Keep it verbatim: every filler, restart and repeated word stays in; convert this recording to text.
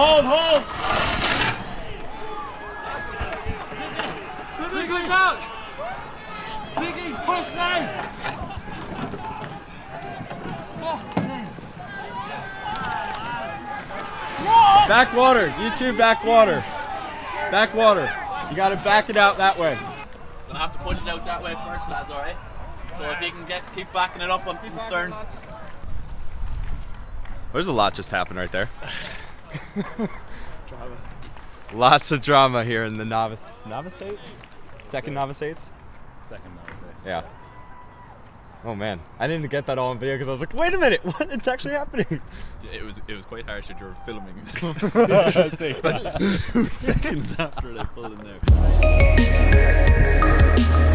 hold, hold! Vicky goes out! Vicky, push them! Backwater, you two backwater. Backwater. You gotta back it out that way. Gonna have to push it out that way first, lads, alright? So if you can get keep backing it up on the stern. There's a lot just happened right there. Drama. Lots of drama here in the novice novice eight? Second novice eights? Second novice eights. Yeah. Oh man, I didn't get that all on video because I was like, wait a minute, what? It's actually happening. It was it was quite harsh that you were filming. Two seconds after they pulled in there.